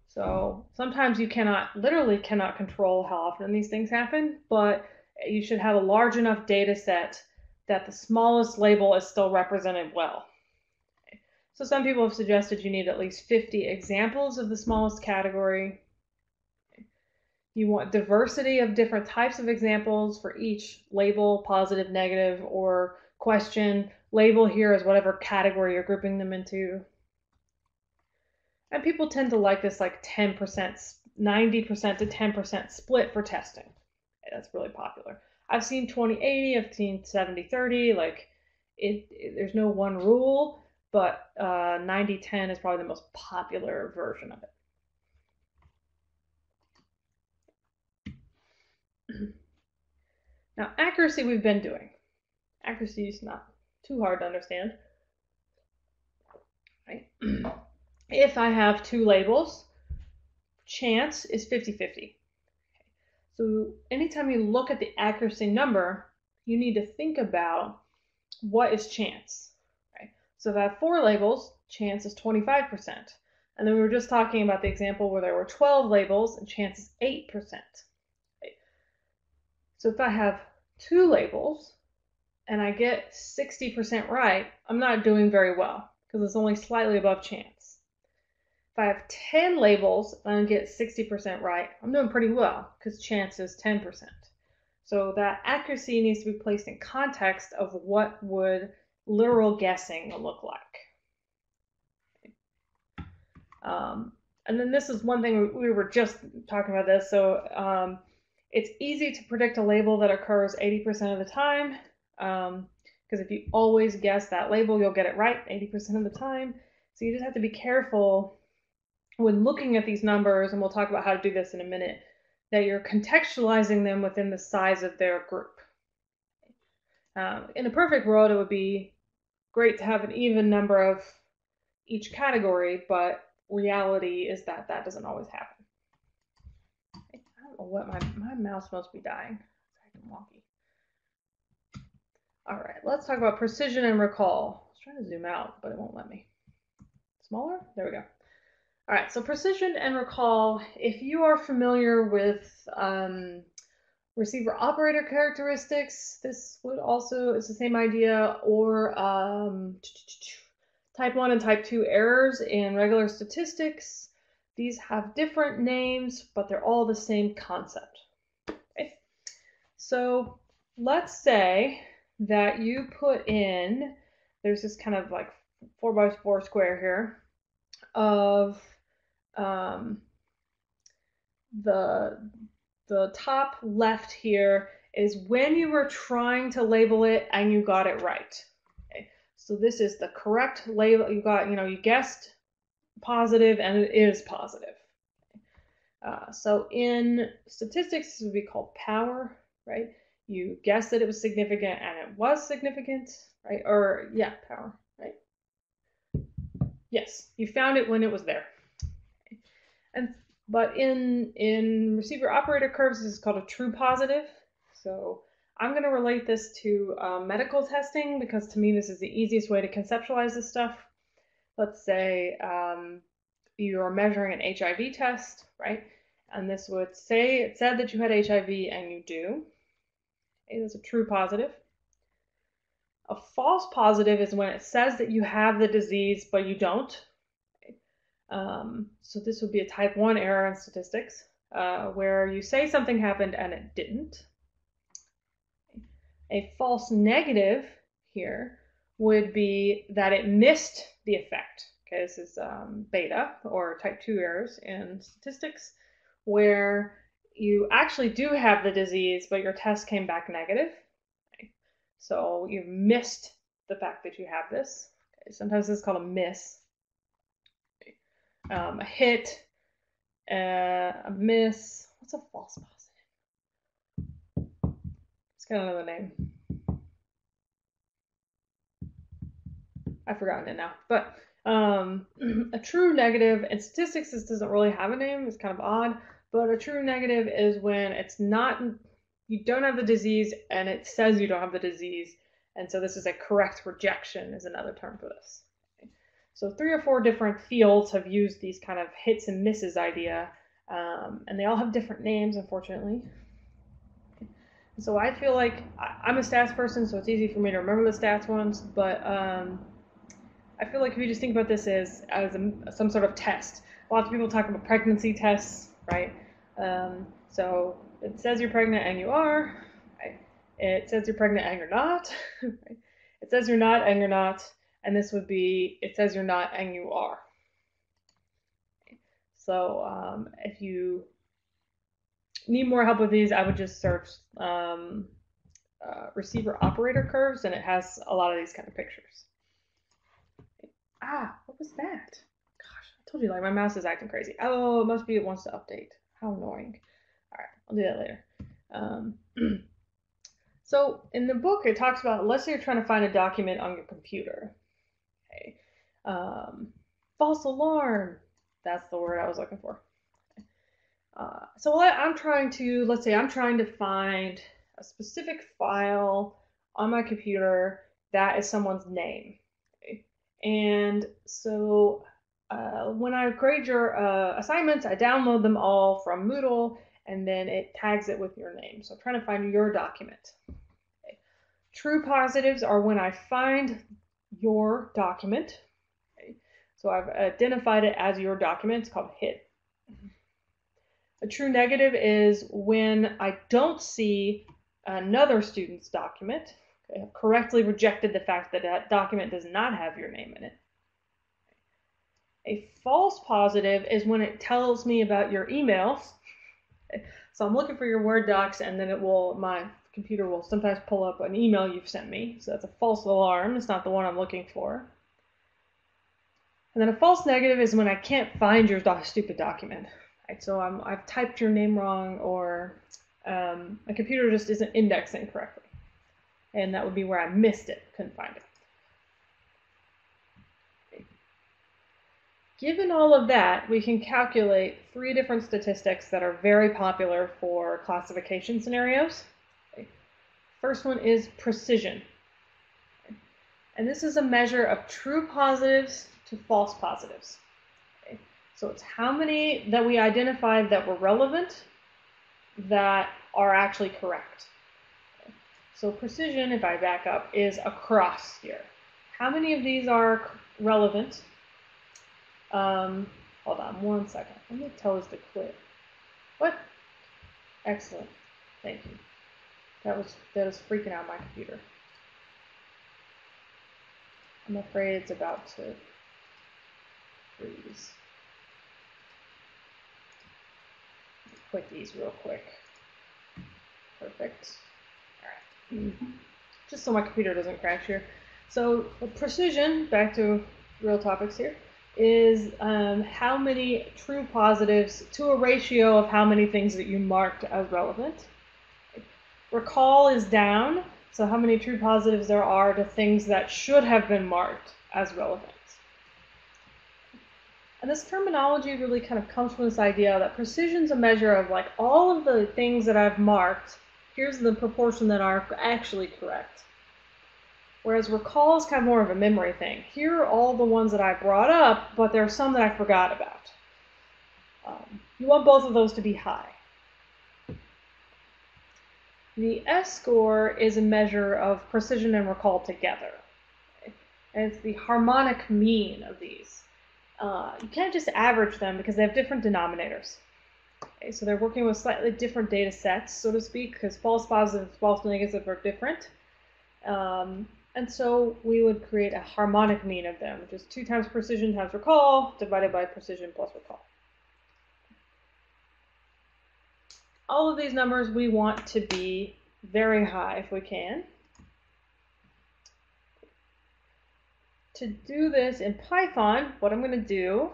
So sometimes you cannot, literally cannot control how often these things happen, but you should have a large enough data set that the smallest label is still represented well. So some people have suggested you need at least fifty examples of the smallest category. You want diversity of different types of examples for each label, positive, negative, or question. Label here is whatever category you're grouping them into. And people tend to like this like ten percent, ninety percent to ten percent split for testing. That's really popular. I've seen twenty eighty, I've seen seventy thirty, like it, it, there's no one rule, but uh, ninety ten is probably the most popular version of it. Now, accuracy we've been doing. Accuracy is not too hard to understand. Right? If I have two labels, chance is fifty fifty. So anytime you look at the accuracy number, you need to think about what is chance. Right? So if I have four labels, chance is twenty-five percent. And then we were just talking about the example where there were twelve labels and chance is eight percent. Right? So if I have two labels and I get sixty percent right, I'm not doing very well because it's only slightly above chance. If I have ten labels and I get sixty percent right, I'm doing pretty well because chance is ten percent. So that accuracy needs to be placed in context of what would literal guessing look like. Um, and then this is one thing we, we were just talking about this. So um, it's easy to predict a label that occurs eighty percent of the time because um, if you always guess that label, you'll get it right eighty percent of the time. So you just have to be careful when looking at these numbers, and we'll talk about how to do this in a minute, that you're contextualizing them within the size of their group. Um, in a perfect world, it would be great to have an even number of each category, but reality is that that doesn't always happen. I don't know what my, my mouse must be dying. It's acting wonky. All right, let's talk about precision and recall. I was trying to zoom out, but it won't let me. Smaller? There we go. All right, so precision and recall, if you are familiar with um, receiver operator characteristics, this would also, it's the same idea, or um, type one and type two errors in regular statistics. These have different names, but they're all the same concept. Okay. So let's say that you put in, there's this kind of like four by four square here of Um, the, the top left here is when you were trying to label it and you got it right. Okay. So this is the correct label. You got, you know, you guessed positive and it is positive. Uh, so in statistics, this would be called power, right? You guessed that it was significant and it was significant, right? Or yeah, power, right? Yes, you found it when it was there. And, but in, in receiver operator curves, this is called a true positive. So I'm going to relate this to uh, medical testing because to me, this is the easiest way to conceptualize this stuff. Let's say um, you're measuring an H I V test, right? And this would say it said that you had H I V and you do. It is a true positive. A false positive is when it says that you have the disease, but you don't. Um, so this would be a type one error in statistics, uh, where you say something happened and it didn't. A false negative here would be that it missed the effect. Okay, this is um, beta or type two errors in statistics, where you actually do have the disease, but your test came back negative. Okay. So you've missed the fact that you have this. Okay, sometimes this is called a miss. Um, a hit, uh, a miss. What's a false positive? It's got another name. I've forgotten it now. But um, a true negative in statistics, this doesn't really have a name. It's kind of odd. But a true negative is when it's not, you don't have the disease and it says you don't have the disease. And so this is a correct rejection is another term for this. So three or four different fields have used these kind of hits and misses idea, um, and they all have different names, unfortunately. And so I feel like I, I'm a stats person, so it's easy for me to remember the stats ones, but um, I feel like if you just think about this as, as a, some sort of test. A lot of people talk about pregnancy tests, right? Um, so it says you're pregnant and you are. Right? It says you're pregnant and you're not. Right? It says you're not and you're not. And this would be, it says you're not and you are. So um, if you need more help with these, I would just search um, uh, receiver operator curves, and it has a lot of these kind of pictures. Ah, what was that? Gosh, I told you, like, my mouse is acting crazy. Oh, it must be it wants to update. How annoying. All right, I'll do that later. Um, so in the book, it talks about, let's say you're trying to find a document on your computer. Okay. Um, false alarm. That's the word I was looking for. Uh, so I, I'm trying to, let's say I'm trying to find a specific file on my computer that is someone's name. Okay. And so uh, when I grade your uh, assignments, I download them all from Moodle, and then it tags it with your name. So I'm trying to find your document. Okay. True positives are when I find your document. Okay. So I've identified it as your document. It's called hit. A true negative is when I don't see another student's document. Okay, I've correctly rejected the fact that that document does not have your name in it. A false positive is when it tells me about your emails. Okay, so I'm looking for your Word docs, and then it will, my computer will sometimes pull up an email you've sent me. So that's a false alarm. It's not the one I'm looking for. And then a false negative is when I can't find your doc, stupid document. So I'm, I've typed your name wrong, or um, my computer just isn't indexing correctly. And that would be where I missed it, couldn't find it. Okay. Given all of that, we can calculate three different statistics that are very popular for classification scenarios. Okay. First one is precision. Okay. And this is a measure of true positives to false positives. So it's how many that we identified that were relevant that are actually correct. Okay. So precision, if I back up, is across here. How many of these are relevant? Um, hold on one second. Let me tell us to quit. What? Excellent. Thank you. That was, that was freaking out my computer. I'm afraid it's about to freeze. Quit these real quick. Perfect. All right. Mm-hmm. Just so my computer doesn't crash here. So precision, back to real topics here, is um, how many true positives to a ratio of how many things that you marked as relevant. Recall is down, so how many true positives there are to things that should have been marked as relevant. And this terminology really kind of comes from this idea that precision is a measure of, like, all of the things that I've marked, here's the proportion that are actually correct. Whereas recall is kind of more of a memory thing. Here are all the ones that I brought up, but there are some that I forgot about. Um, you want both of those to be high. The S score is a measure of precision and recall together. Okay? And it's the harmonic mean of these. Uh, you can't just average them because they have different denominators. Okay, so they're working with slightly different data sets, so to speak, because false positives, false negatives are different. Um, and so we would create a harmonic mean of them, which is two times precision times recall divided by precision plus recall. All of these numbers we want to be very high if we can. To do this in Python, what I'm going to do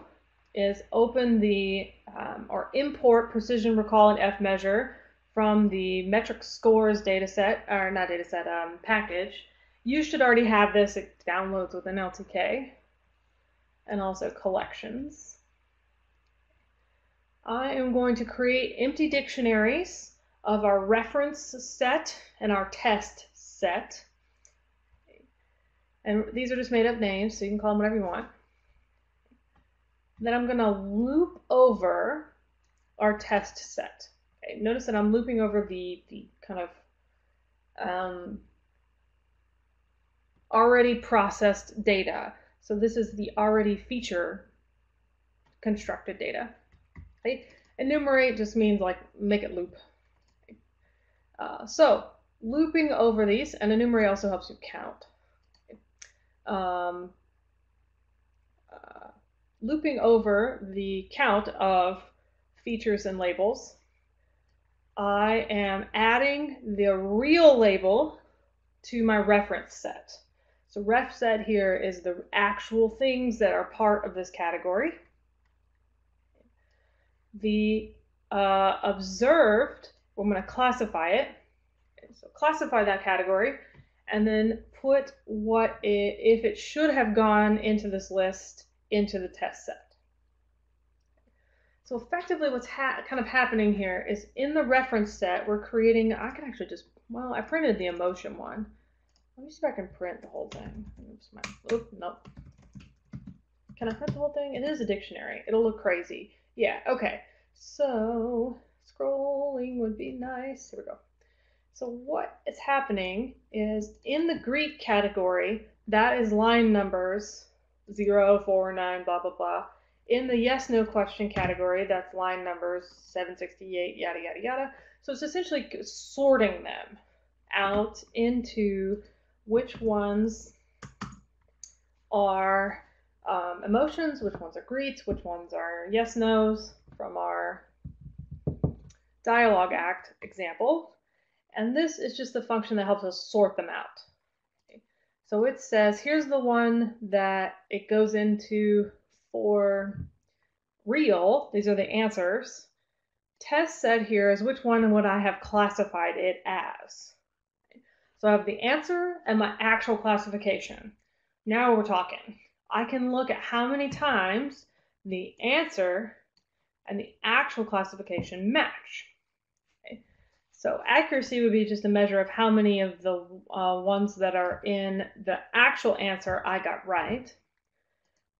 is open the um, or import precision, recall, and F measure from the metric scores dataset, or not dataset, um, package. You should already have this. It downloads with N L T K and also collections. I am going to create empty dictionaries of our reference set and our test set. And these are just made up names, so you can call them whatever you want. Then I'm going to loop over our test set. Okay, notice that I'm looping over the, the kind of um, already processed data. So this is the already feature constructed data. Okay. Enumerate just means like make it loop. Okay. Uh, so looping over these, and enumerate also helps you count. Okay. Um, uh, looping over the count of features and labels, I am adding the real label to my reference set. So ref set here is the actual things that are part of this category. The uh, observed, I'm going to classify it. Okay, so classify that category, and then put what it, if it should have gone into this list into the test set. So effectively what's ha kind of happening here is in the reference set, we're creating, I can actually just, well, I printed the emotion one. Let me see if I can print the whole thing. Oops, my, oops, nope. Can I print the whole thing? It is a dictionary. It'll look crazy. Yeah, okay. So scrolling would be nice. Here we go. So what is happening is in the Greek category, that is line numbers, zero, four, nine, blah, blah, blah. In the yes, no question category, that's line numbers, seven sixty-eight, yada, yada, yada. So it's essentially sorting them out into which ones are Um, emotions, which ones are greets, which ones are yes, no's from our dialogue act example. And this is just the function that helps us sort them out. Okay. So it says, here's the one that it goes into for real. These are the answers. Test set here is which one would I have classified it as. Okay. So I have the answer and my actual classification. Now we're talking. I can look at how many times the answer and the actual classification match. Okay. So accuracy would be just a measure of how many of the uh, ones that are in the actual answer I got right.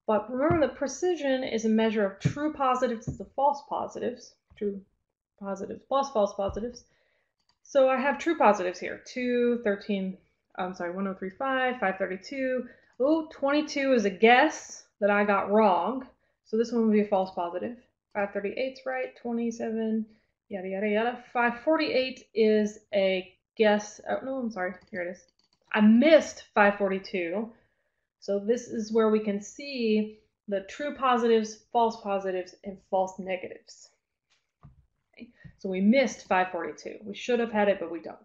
But remember, the precision is a measure of true positives to false positives, true positives plus false positives. So I have true positives here, two, thirteen, I'm sorry, one oh three five, five thirty-two. Oh, twenty-two is a guess that I got wrong. So this one would be a false positive. five thirty-eight's right, twenty-seven, yada, yada, yada. five forty-eight is a guess. Oh, no, I'm sorry. Here it is. I missed five forty-two. So this is where we can see the true positives, false positives, and false negatives. Okay. So we missed five forty-two. We should have had it, but we don't.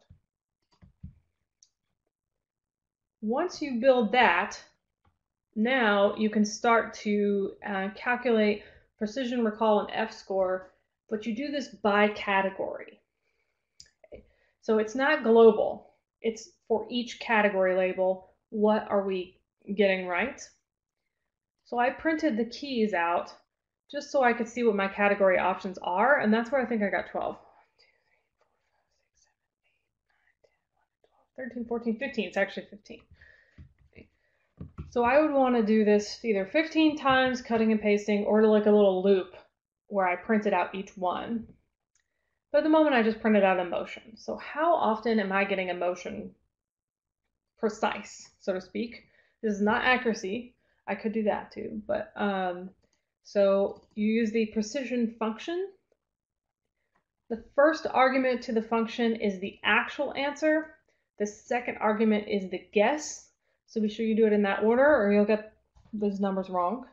Once you build that, now you can start to uh, calculate precision, recall, and F-score, but you do this by category. Okay. So it's not global. It's for each category label, what are we getting right? So I printed the keys out just so I could see what my category options are, and that's where I think I got twelve. thirteen, fourteen, fifteen, it's actually fifteen. Okay. So I would want to do this either fifteen times cutting and pasting or like a little loop where I printed out each one. But at the moment I just printed out emotion. So how often am I getting emotion precise, so to speak? This is not accuracy. I could do that too, but um, so you use the precision function. The first argument to the function is the actual answer. The second argument is the guess, so be sure you do it in that order or you'll get those numbers wrong.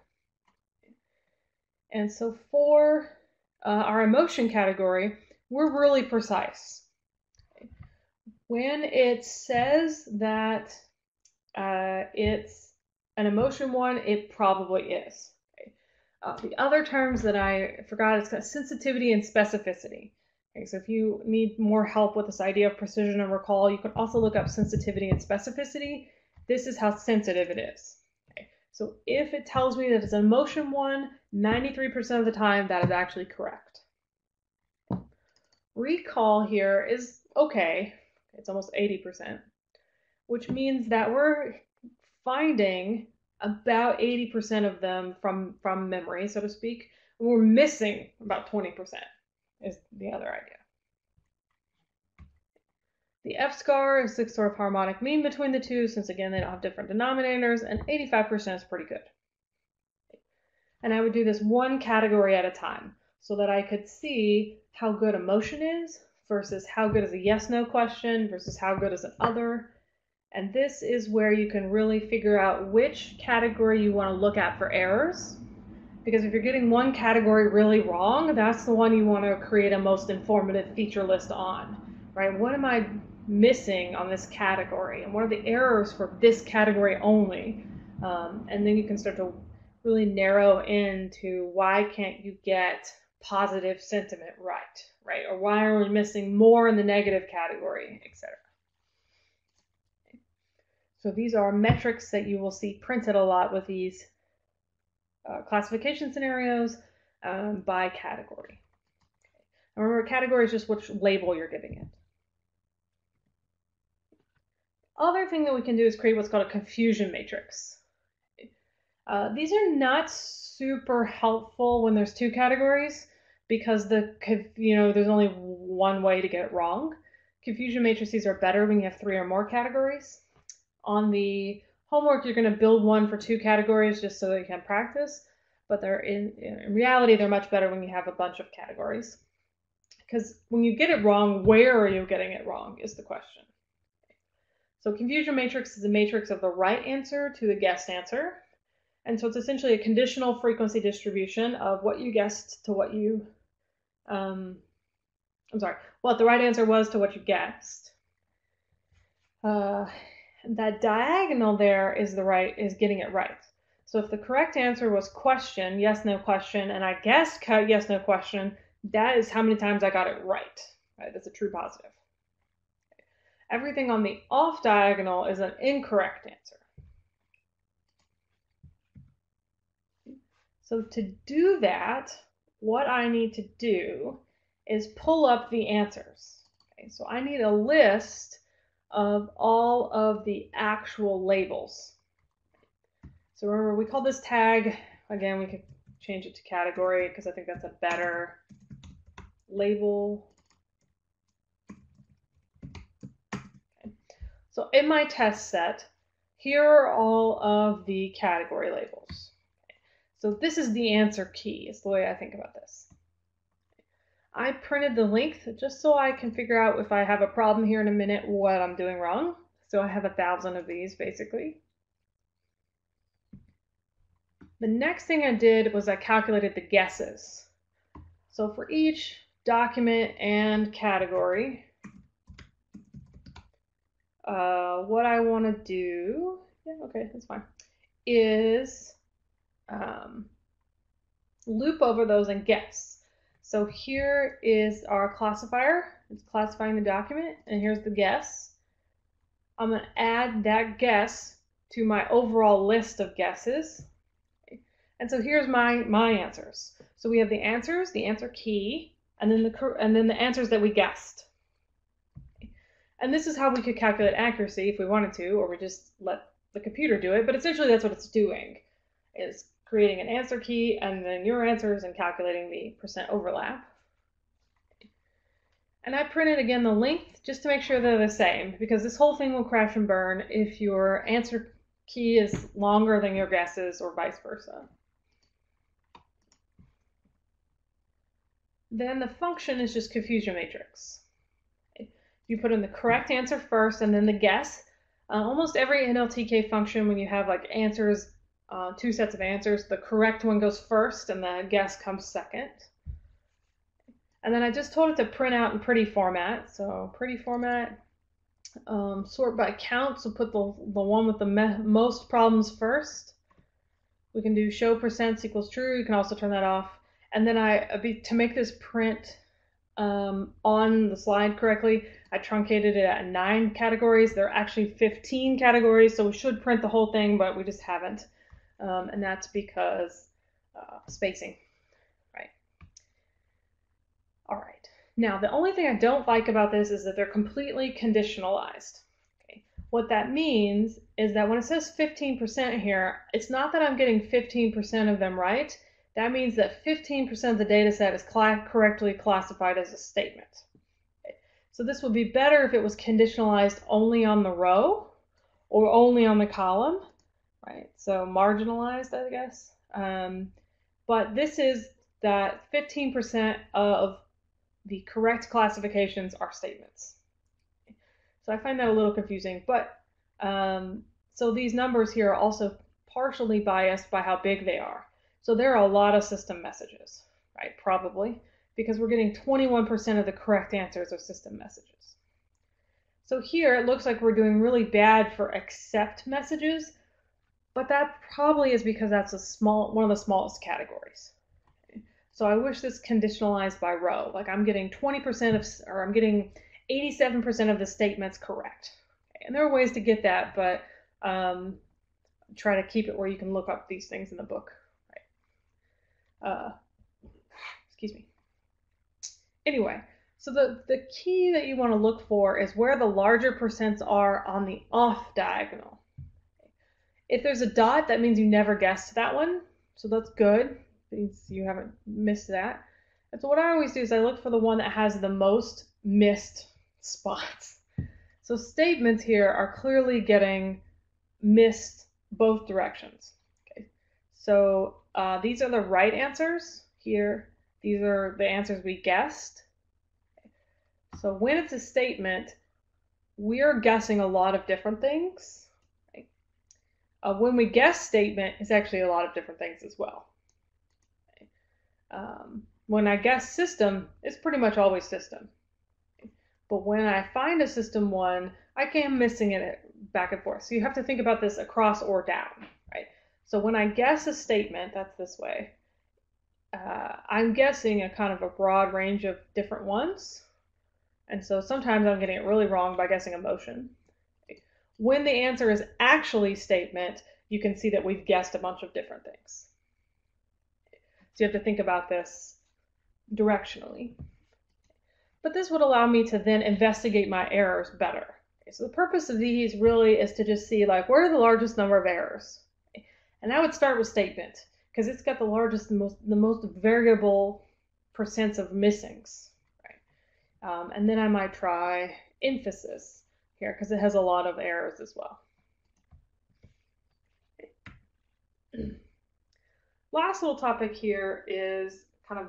And so for uh, our emotion category, we're really precise. When it says that uh, it's an emotion one, it probably is. Okay. Uh, the other terms that I forgot is sensitivity and specificity. Okay, so if you need more help with this idea of precision and recall, you can also look up sensitivity and specificity. This is how sensitive it is. Okay, So if it tells me that it's an emotion one, ninety-three percent of the time that is actually correct. Recall here is okay. It's almost eighty percent, which means that we're finding about eighty percent of them from, from memory, so to speak. We're missing about twenty percent is the other idea. The F scar is sixth sort of harmonic mean between the two, since again, they don't have different denominators, and eighty-five percent is pretty good. And I would do this one category at a time so that I could see how good emotion is versus how good is a yes-no question versus how good is an other. And this is where you can really figure out which category you want to look at for errors. Because if you're getting one category really wrong, that's the one you want to create a most informative feature list on, right? What am I missing on this category? And what are the errors for this category only? Um, and then you can start to really narrow into why can't you get positive sentiment right, right? Or why are we missing more in the negative category, et cetera. So these are metrics that you will see printed a lot with these uh, classification scenarios um, by category. And remember, category is just which label you're giving it. Other thing that we can do is create what's called a confusion matrix. Uh, these are not super helpful when there's two categories because the you know there's only one way to get it wrong. Confusion matrices are better when you have three or more categories. On the homework, you're going to build one for two categories just so that you can practice, but they're in, in reality, they're much better when you have a bunch of categories. Because when you get it wrong, where are you getting it wrong is the question. So confusion matrix is a matrix of the right answer to the guessed answer. And so it's essentially a conditional frequency distribution of what you guessed to what you, um, I'm sorry, what the right answer was to what you guessed. Uh, That diagonal there is the right is getting it right. So if the correct answer was question, yes, no question, and I guessed yes, no question, that is how many times I got it right. Right? That's a true positive. Everything on the off diagonal is an incorrect answer. So to do that, what I need to do is pull up the answers. Okay? So I need a list of all of the actual labels. So remember, we call this tag. Again, we could change it to category because I think that's a better label. Okay. So in my test set, here are all of the category labels. Okay. So this is the answer key, is the way I think about this. I printed the length just so I can figure out if I have a problem here in a minute what I'm doing wrong. So I have a thousand of these basically. The next thing I did was I calculated the guesses. So for each document and category, uh, what I want to do, yeah, okay, that's fine, is um, loop over those and guess. So here is our classifier. It's classifying the document, and here's the guess. I'm going to add that guess to my overall list of guesses. And so here's my my answers. So we have the answers, the answer key, and then the and then the answers that we guessed. And this is how we could calculate accuracy if we wanted to, or we just let the computer do it. But essentially, that's what it's doing. Is creating an answer key and then your answers and calculating the percent overlap. And I printed again the length just to make sure they're the same, because this whole thing will crash and burn if your answer key is longer than your guesses or vice versa. Then the function is just confusion matrix. You put in the correct answer first and then the guess. Uh, almost every N L T K function, when you have like answers, Uh, two sets of answers, the correct one goes first and the guess comes second. And then I just told it to print out in pretty format. So pretty format, um, sort by count. So put the, the one with the most problems first. We can do show percents equals true. You can also turn that off. And then I, to make this print um, on the slide correctly, I truncated it at nine categories. There are actually fifteen categories. So we should print the whole thing, but we just haven't. um, and that's because uh, spacing, right? All right. Now, the only thing I don't like about this is that they're completely conditionalized. Okay. What that means is that when it says fifteen percent here, it's not that I'm getting fifteen percent of them right. That means that fifteen percent of the data set is cl- correctly classified as a statement. Okay. So this would be better if it was conditionalized only on the row or only on the column, right? So marginalized, I guess. Um, but this is that fifteen percent of the correct classifications are statements. So I find that a little confusing, but um, so these numbers here are also partially biased by how big they are. So there are a lot of system messages, right? Probably, because we're getting twenty-one percent of the correct answers are system messages. So here it looks like we're doing really bad for accept messages, but that probably is because that's a small, one of the smallest categories. So I wish this conditionalized by row, like I'm getting twenty percent of, or I'm getting eighty-seven percent of the statements correct. And there are ways to get that, but um, try to keep it where you can look up these things in the book. Right? Uh, excuse me. Anyway, so the, the key that you want to look for is where the larger percents are on the off diagonal. If there's a dot, that means you never guessed that one. So that's good. You haven't missed that. And so what I always do is I look for the one that has the most missed spots. So statements here are clearly getting missed both directions. Okay. So uh, these are the right answers here. These are the answers we guessed. Okay. So when it's a statement, we're guessing a lot of different things. Right? Uh, when we guess statement, it's actually a lot of different things as well. Um, when I guess system, it's pretty much always system. But when I find a system one, I can missing it back and forth. So you have to think about this across or down, right? So when I guess a statement, that's this way, uh, I'm guessing a kind of a broad range of different ones. And so sometimes I'm getting it really wrong by guessing emotion. When the answer is actually statement, you can see that we've guessed a bunch of different things. So you have to think about this directionally. But this would allow me to then investigate my errors better. Okay, so the purpose of these really is to just see, like, where are the largest number of errors? Okay. And I would start with statement because it's got the largest, the most, the most variable percents of missings. Right? Um, and then I might try emphasis here because it has a lot of errors as well. Okay. Last little topic here is kind of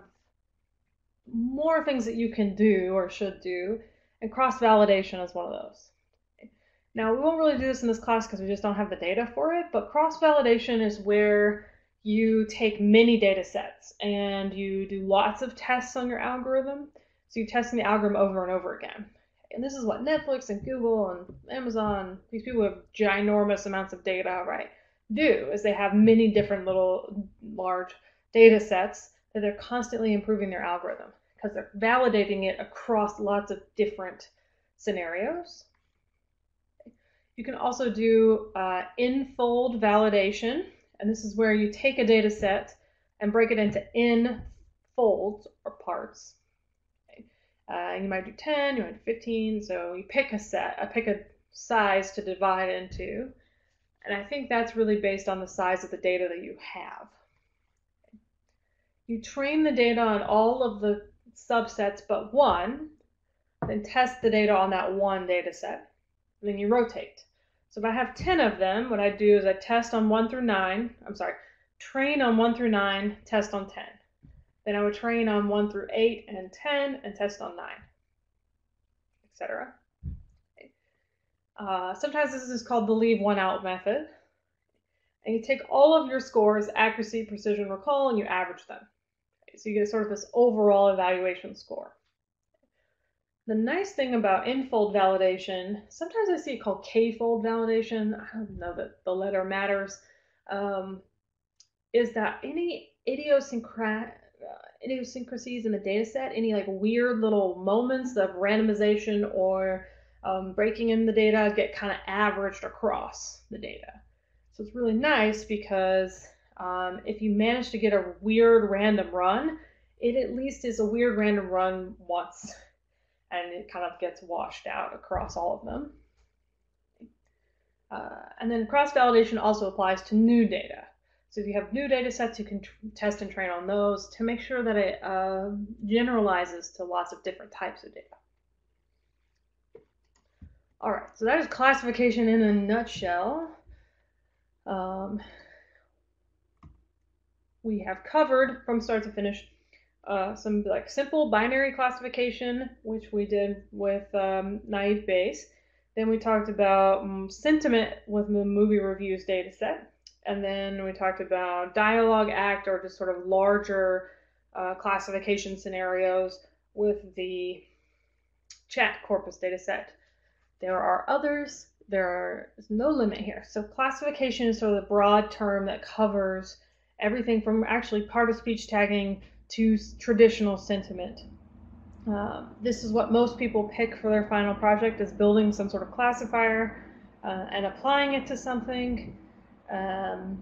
more things that you can do or should do, and cross-validation is one of those. Now, we won't really do this in this class because we just don't have the data for it, but cross-validation is where you take many data sets and you do lots of tests on your algorithm. So you're testing the algorithm over and over again. And this is what Netflix and Google and Amazon, these people have ginormous amounts of data, right? Do is they have many different little large data sets that they're constantly improving their algorithm because they're validating it across lots of different scenarios. You can also do uh, n-fold validation, and this is where you take a data set and break it into n folds or parts. Okay. Uh, you might do ten, you might do fifteen, so you pick a set, I pick a size to divide into. And I think that's really based on the size of the data that you have. You train the data on all of the subsets but one, then test the data on that one data set, and then you rotate. So if I have ten of them, what I do is I test on one through nine, I'm sorry, train on one through nine, test on ten. Then I would train on one through eight and ten and test on nine, et cetera. Uh, sometimes this is called the leave one out method. And you take all of your scores, accuracy, precision, recall, and you average them. Okay, so you get sort of this overall evaluation score. The nice thing about n-fold validation, sometimes I see it called k-fold validation, I don't know that the letter matters, um, is that any idiosyncrat uh, idiosyncrasies in the data set, any like weird little moments of randomization or Um, breaking in the data get kind of averaged across the data. So So it's really nice because um, if you manage to get a weird random run, it at least is a weird random run once, and it kind of gets washed out across all of them. Uh, and then cross-validation also applies to new data. So if you have new data sets, you can test and train on those to make sure that it uh, generalizes to lots of different types of data. All right, so that is classification in a nutshell. Um, we have covered from start to finish uh, some like simple binary classification, which we did with um, Naive Bayes. Then we talked about um, sentiment with the movie reviews data set. And then we talked about dialogue act, or just sort of larger uh, classification scenarios with the chat corpus data set. There are others. There is no limit here. So classification is sort of the broad term that covers everything from actually part-of-speech tagging to traditional sentiment. Uh, this is what most people pick for their final project, is building some sort of classifier uh, and applying it to something. Um,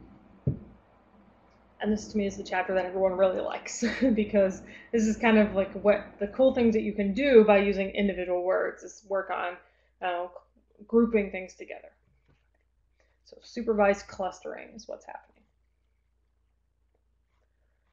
and this to me is the chapter that everyone really likes because this is kind of like what the cool things that you can do by using individual words is work on uh, grouping things together. So supervised clustering is what's happening.